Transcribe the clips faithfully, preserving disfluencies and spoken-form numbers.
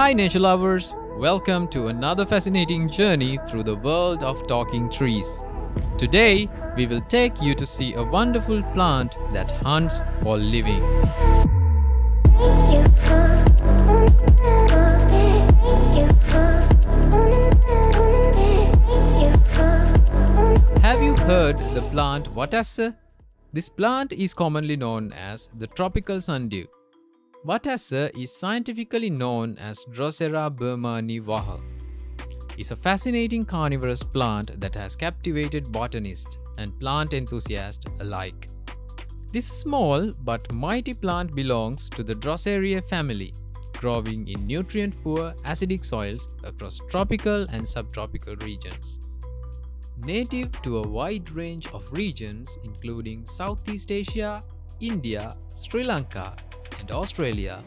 Hi nature lovers, welcome to another fascinating journey through the world of talking trees. Today we will take you to see a wonderful plant that hunts for living. Have you heard the plant Watessa? This plant is commonly known as the tropical sundew. Watessa is scientifically known as Drosera burmannii. It's a fascinating carnivorous plant that has captivated botanists and plant enthusiasts alike. This small but mighty plant belongs to the Drosera family, growing in nutrient-poor acidic soils across tropical and subtropical regions. Native to a wide range of regions including Southeast Asia, India, Sri Lanka, and Australia,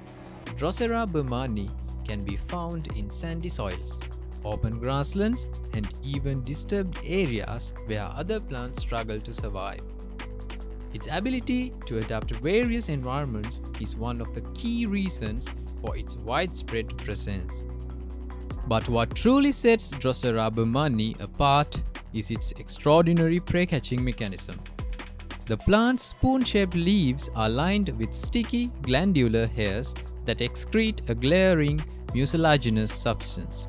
Drosera burmannii can be found in sandy soils, open grasslands, and even disturbed areas where other plants struggle to survive. Its ability to adapt to various environments is one of the key reasons for its widespread presence. But what truly sets Drosera burmannii apart is its extraordinary prey-catching mechanism. The plant's spoon-shaped leaves are lined with sticky, glandular hairs that excrete a glaring, mucilaginous substance.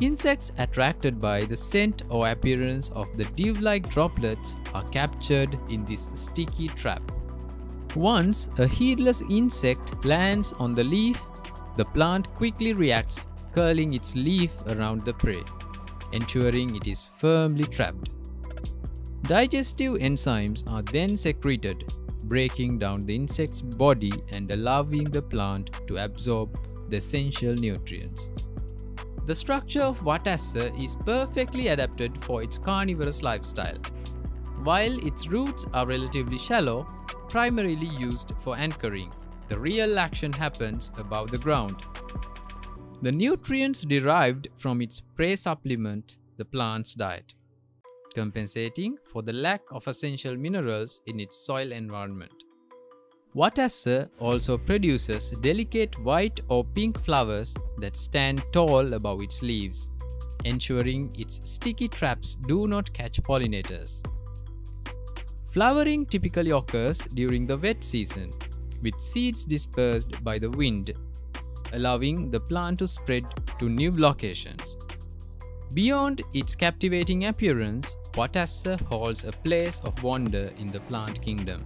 Insects attracted by the scent or appearance of the dew-like droplets are captured in this sticky trap. Once a heedless insect lands on the leaf, the plant quickly reacts, curling its leaf around the prey, ensuring it is firmly trapped. Digestive enzymes are then secreted, breaking down the insect's body and allowing the plant to absorb the essential nutrients. The structure of Watessa is perfectly adapted for its carnivorous lifestyle. While its roots are relatively shallow, primarily used for anchoring, the real action happens above the ground. The nutrients derived from its prey supplement the plant's diet, compensating for the lack of essential minerals in its soil environment. Watessa also produces delicate white or pink flowers that stand tall above its leaves, ensuring its sticky traps do not catch pollinators. Flowering typically occurs during the wet season, with seeds dispersed by the wind, allowing the plant to spread to new locations. Beyond its captivating appearance, Watessa holds a place of wonder in the plant kingdom.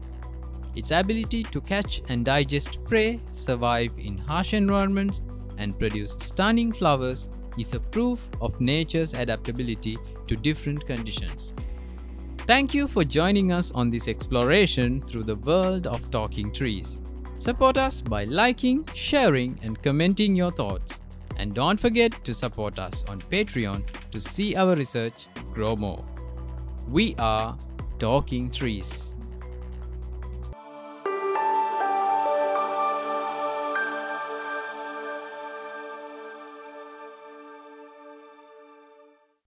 Its ability to catch and digest prey, survive in harsh environments, and produce stunning flowers is a proof of nature's adaptability to different conditions. Thank you for joining us on this exploration through the world of talking trees. Support us by liking, sharing, and commenting your thoughts. And don't forget to support us on Patreon to see our research grow more. We are Talking Trees.